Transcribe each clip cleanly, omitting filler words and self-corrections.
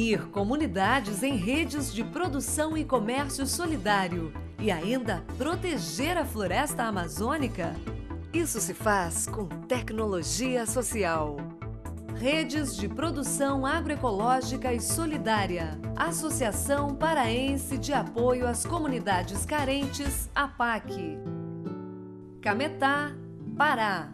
unir comunidades em redes de produção e comércio solidário e ainda proteger a floresta amazônica? Isso se faz com tecnologia social. Redes de Produção Agroecológica e Solidária. Associação Paraense de Apoio às Comunidades Carentes, APAC. Cametá, Pará.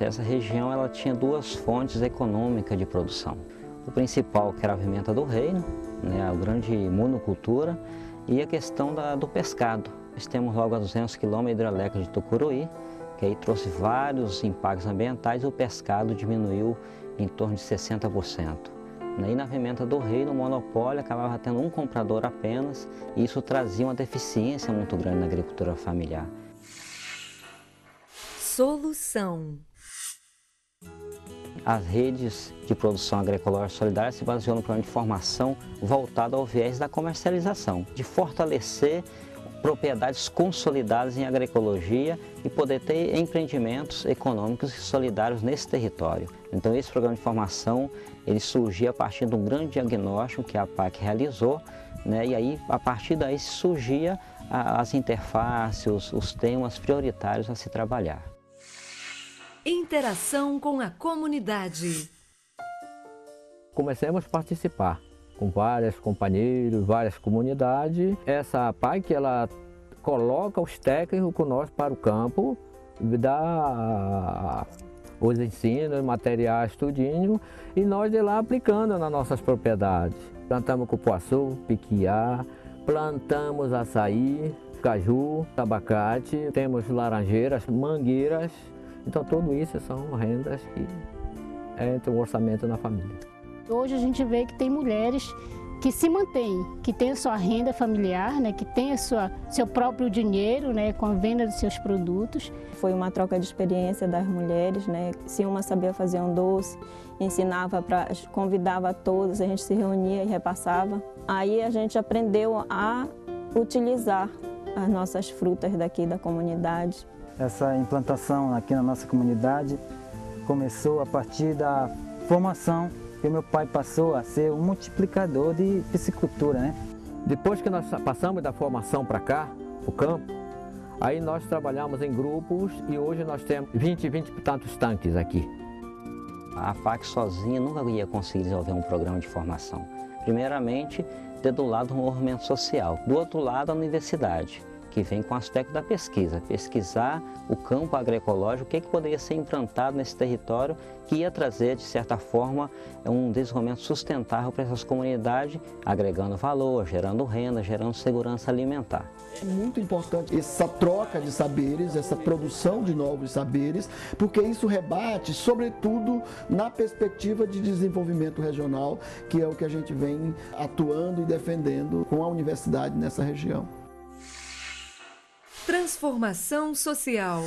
Essa região ela tinha duas fontes econômicas de produção. O principal, que era a pimenta do reino, né, a grande monocultura, e a questão do pescado. Nós temos logo a 200 km a hidrelétrica de Tucuruí, que aí trouxe vários impactos ambientais e o pescado diminuiu em torno de 60%. E na pimenta do reino, o monopólio acabava tendo um comprador apenas, e isso trazia uma deficiência muito grande na agricultura familiar. Solução. As redes de produção agroecológica solidária se baseiam no plano de formação voltado ao viés da comercialização, de fortalecer propriedades consolidadas em agroecologia e poder ter empreendimentos econômicos e solidários nesse território. Então esse programa de formação ele surgiu a partir de um grande diagnóstico que a APAC realizou, né? E aí a partir daí surgia as interfaces, os temas prioritários a se trabalhar. Interação com a comunidade. Comecemos a participar com vários companheiros, várias comunidades. Essa APAC ela coloca os técnicos conosco para o campo, dá os ensinos, materiais, tudinho, e nós de lá aplicando nas nossas propriedades. Plantamos cupuaçu, piquiá, plantamos açaí, caju, abacate, temos laranjeiras, mangueiras. Então tudo isso são rendas que entram no orçamento na família. Hoje a gente vê que tem mulheres que se mantêm, que têm a sua renda familiar, né, que têm seu próprio dinheiro, né, com a venda dos seus produtos. Foi uma troca de experiência das mulheres, né, se uma sabia fazer um doce, ensinava, convidava todas, a gente se reunia e repassava. Aí a gente aprendeu a utilizar as nossas frutas daqui da comunidade. Essa implantação aqui na nossa comunidade começou a partir da formação. E meu pai passou a ser um multiplicador de piscicultura, né? Depois que nós passamos da formação para cá, o campo, aí nós trabalhamos em grupos e hoje nós temos 20 e tantos tanques aqui. A APAC sozinha nunca ia conseguir desenvolver um programa de formação. Primeiramente, do lado do movimento social, do outro lado a universidade, que vem com o aspecto da pesquisa, pesquisar o campo agroecológico, o que poderia ser implantado nesse território que ia trazer, de certa forma, um desenvolvimento sustentável para essas comunidades, agregando valor, gerando renda, gerando segurança alimentar. É muito importante essa troca de saberes, essa produção de novos saberes, porque isso rebate, sobretudo, na perspectiva de desenvolvimento regional, que é o que a gente vem atuando e defendendo com a universidade nessa região. Transformação social.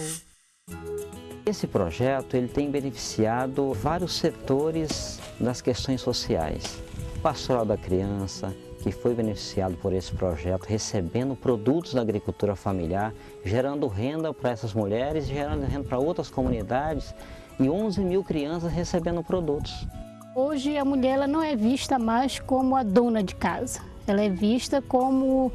Esse projeto ele tem beneficiado vários setores das questões sociais. O pastoral da criança, que foi beneficiado por esse projeto, recebendo produtos da agricultura familiar, gerando renda para essas mulheres, gerando renda para outras comunidades e 11 mil crianças recebendo produtos. Hoje a mulher ela não é vista mais como a dona de casa, ela é vista como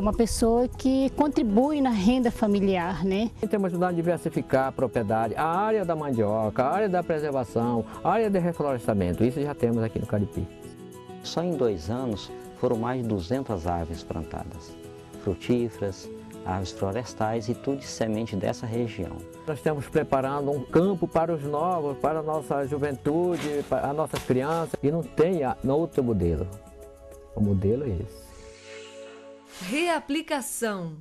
uma pessoa que contribui na renda familiar, né? Temos ajudado a diversificar a propriedade, a área da mandioca, a área da preservação, a área de reflorestamento, isso já temos aqui no Caripi. Só em 2 anos foram mais de 200 árvores plantadas, frutíferas, árvores florestais e tudo de semente dessa região. Nós estamos preparando um campo para os novos, para a nossa juventude, para as nossas crianças, e não tem outro modelo. O modelo é esse. Reaplicação.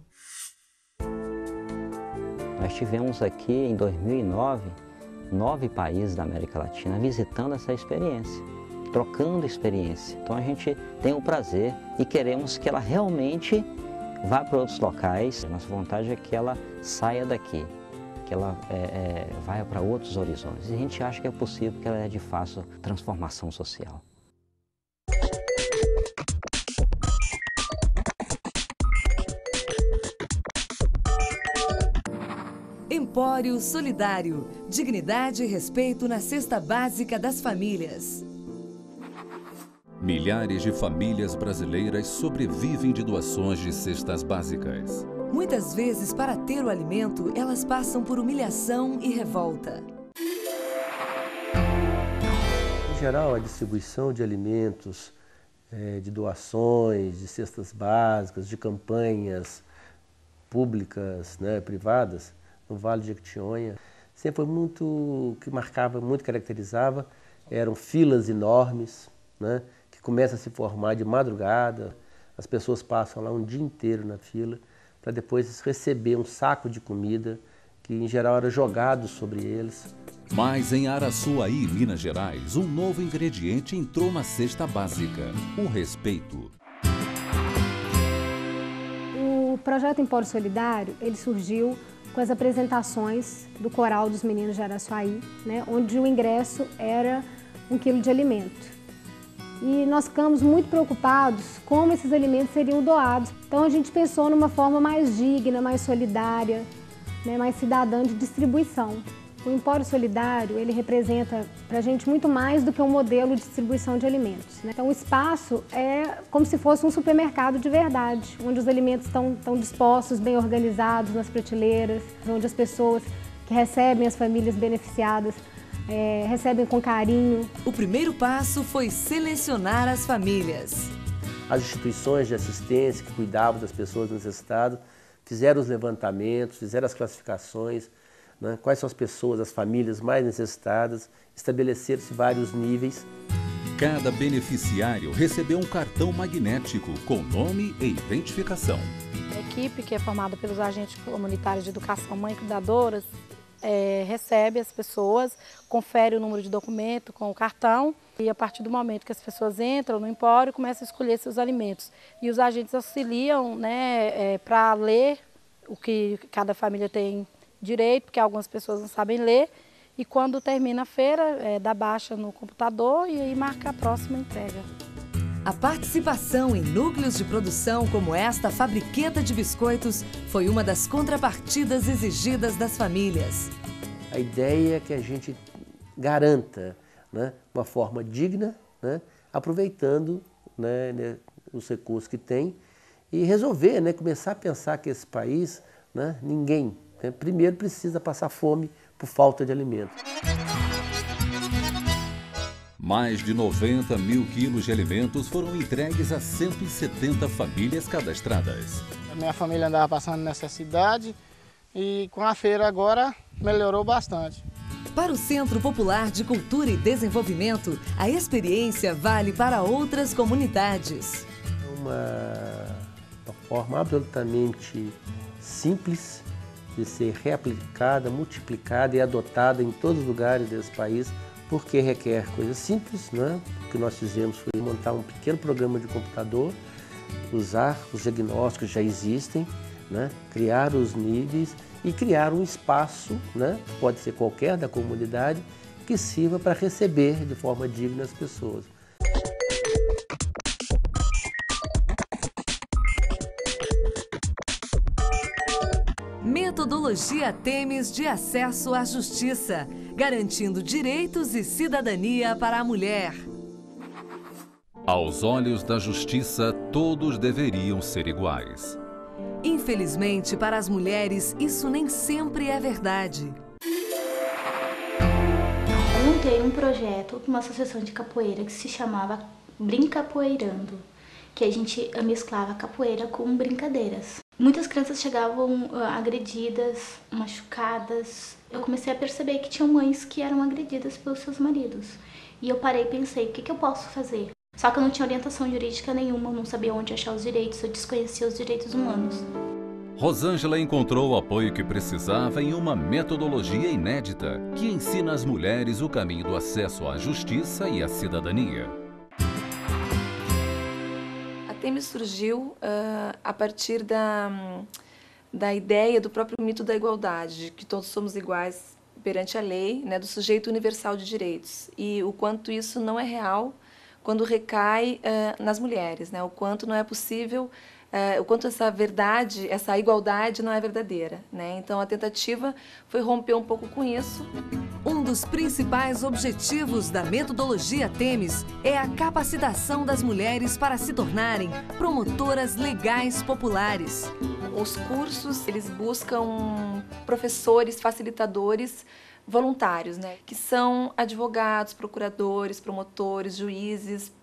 Nós tivemos aqui em 2009 9 países da América Latina visitando essa experiência, trocando experiência. Então a gente tem o prazer e queremos que ela realmente vá para outros locais. A nossa vontade é que ela saia daqui, que ela vá para outros horizontes. E a gente acha que é possível, que ela é de fácil transformação social. Empório Solidário, dignidade e respeito na cesta básica das famílias. Milhares de famílias brasileiras sobrevivem de doações de cestas básicas. Muitas vezes, para ter o alimento, elas passam por humilhação e revolta. Em geral, a distribuição de alimentos, de doações, de cestas básicas, de campanhas públicas, né, privadas, no Vale de Jequitinhonha, sempre foi muito, que marcava, muito caracterizava, eram filas enormes, né, que começa a se formar de madrugada, as pessoas passam lá um dia inteiro na fila para depois receber um saco de comida que em geral era jogado sobre eles. Mas em Araçuaí, Minas Gerais, um novo ingrediente entrou na cesta básica, o respeito. O projeto Empório Solidário, ele surgiu com as apresentações do Coral dos Meninos de Araçuaí, né, onde o ingresso era 1 quilo de alimento. E nós ficamos muito preocupados como esses alimentos seriam doados. Então a gente pensou numa forma mais digna, mais solidária, né, mais cidadã de distribuição. O Empório Solidário, ele representa para a gente muito mais do que um modelo de distribuição de alimentos, né? Então o espaço é como se fosse um supermercado de verdade, onde os alimentos estão dispostos, bem organizados nas prateleiras, onde as pessoas que recebem, as famílias beneficiadas, recebem com carinho. O primeiro passo foi selecionar as famílias. As instituições de assistência que cuidavam das pessoas necessitadas fizeram os levantamentos, fizeram as classificações, né, quais são as pessoas, as famílias mais necessitadas, estabeleceram-se vários níveis. Cada beneficiário recebeu um cartão magnético com nome e identificação. A equipe, que é formada pelos agentes comunitários de educação, mãe e cuidadoras, recebe as pessoas, confere o número de documento com o cartão e a partir do momento que as pessoas entram no empório, começam a escolher seus alimentos. E os agentes auxiliam, né, para ler o que cada família tem direito, porque algumas pessoas não sabem ler, e quando termina a feira, dá baixa no computador e aí marca a próxima entrega. A participação em núcleos de produção como esta Fabriqueta de Biscoitos foi uma das contrapartidas exigidas das famílias. A ideia é que a gente garanta, né, uma forma digna, né, aproveitando, né, os recursos que tem e resolver, né, começar a pensar que esse país, né, ninguém, né, primeiro precisa passar fome por falta de alimento. Mais de 90 mil quilos de alimentos foram entregues a 170 famílias cadastradas. A minha família andava passando necessidade e com a feira agora melhorou bastante. Para o Centro Popular de Cultura e Desenvolvimento, a experiência vale para outras comunidades. Uma forma absolutamente simples de ser reaplicada, multiplicada e adotada em todos os lugares desse país, porque requer coisas simples, né? O que nós fizemos foi montar um pequeno programa de computador, usar os diagnósticos que já existem, né? Criar os níveis e criar um espaço, né? Pode ser qualquer da comunidade, que sirva para receber de forma digna as pessoas. Metodologia Themis de acesso à justiça, garantindo direitos e cidadania para a mulher. Aos olhos da justiça, todos deveriam ser iguais. Infelizmente, para as mulheres, isso nem sempre é verdade. Eu montei um projeto para uma associação de capoeira que se chamava Brinca Poeirando, que a gente mesclava capoeira com brincadeiras. Muitas crianças chegavam agredidas, machucadas. Eu comecei a perceber que tinham mães que eram agredidas pelos seus maridos. E eu parei e pensei, o que eu posso fazer? Só que eu não tinha orientação jurídica nenhuma, eu não sabia onde achar os direitos, eu desconhecia os direitos humanos. Rosângela encontrou o apoio que precisava em uma metodologia inédita, que ensina às mulheres o caminho do acesso à justiça e à cidadania. A Themis surgiu a partir da ideia do próprio mito da igualdade, de que todos somos iguais perante a lei, né, do sujeito universal de direitos, e o quanto isso não é real quando recai nas mulheres, né, o quanto não é possível, o quanto essa verdade, essa igualdade não é verdadeira, né? Então a tentativa foi romper um pouco com isso. Um dos principais objetivos da metodologia Themis é a capacitação das mulheres para se tornarem promotoras legais populares. Os cursos, eles buscam professores, facilitadores voluntários, né? Que são advogados, procuradores, promotores, juízes,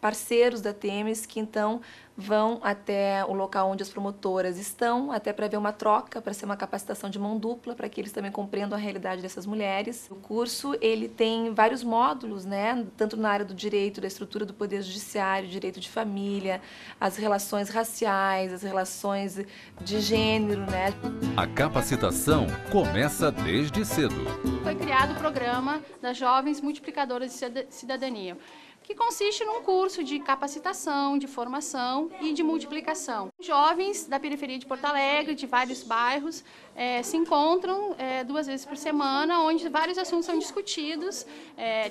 parceiros da Themis, que então vão até o local onde as promotoras estão, até para ver uma troca, para ser uma capacitação de mão dupla, para que eles também compreendam a realidade dessas mulheres. O curso ele tem vários módulos, né? Tanto na área do direito, da estrutura do poder judiciário, direito de família, as relações raciais, as relações de gênero, né? A capacitação começa desde cedo. Foi criado o programa das Jovens Multiplicadoras de Cidadania, que consiste num curso de capacitação, de formação e de multiplicação. Jovens da periferia de Porto Alegre, de vários bairros, se encontram 2 vezes por semana, onde vários assuntos são discutidos,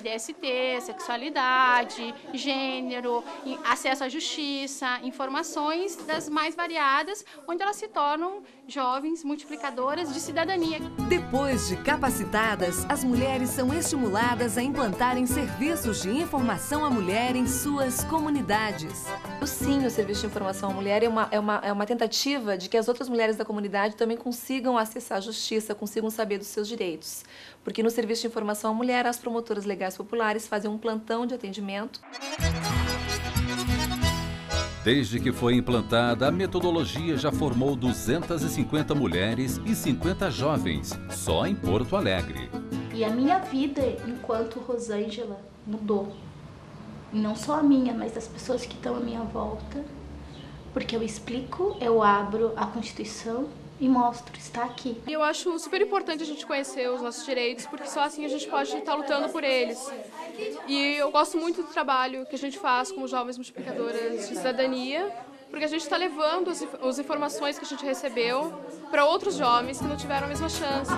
DST, sexualidade, gênero, acesso à justiça, informações das mais variadas, onde elas se tornam jovens multiplicadoras de cidadania. Depois de capacitadas, as mulheres são estimuladas a implantarem serviços de informação à mulher em suas comunidades. Sim, o serviço de informação à mulher é uma tentativa de que as outras mulheres da comunidade também consigam acessar a justiça, consigam saber dos seus direitos. Porque no serviço de informação à mulher, as promotoras legais populares fazem um plantão de atendimento. Desde que foi implantada, a metodologia já formou 250 mulheres e 50 jovens, só em Porto Alegre. E a minha vida, enquanto Rosângela, mudou. E não só a minha, mas das pessoas que estão à minha volta, porque eu explico, eu abro a Constituição e mostro, está aqui. Eu acho super importante a gente conhecer os nossos direitos, porque só assim a gente pode estar lutando por eles. E eu gosto muito do trabalho que a gente faz como Jovens Multiplicadoras de Cidadania, porque a gente está levando as informações que a gente recebeu para outros jovens que não tiveram a mesma chance.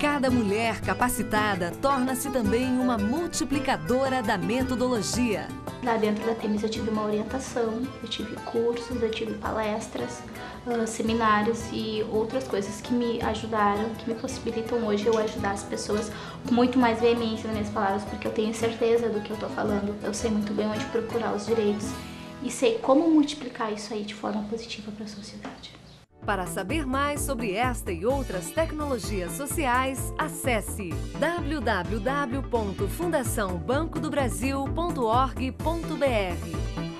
Cada mulher capacitada torna-se também uma multiplicadora da metodologia. Lá dentro da Themis eu tive uma orientação, eu tive cursos, eu tive palestras, seminários e outras coisas que me ajudaram, que me possibilitam hoje eu ajudar as pessoas com muito mais veemência nas minhas palavras, porque eu tenho certeza do que eu estou falando, eu sei muito bem onde procurar os direitos. E sei como multiplicar isso aí de forma positiva para a sociedade. Para saber mais sobre esta e outras tecnologias sociais, acesse www.fundacaobancodobrasil.org.br.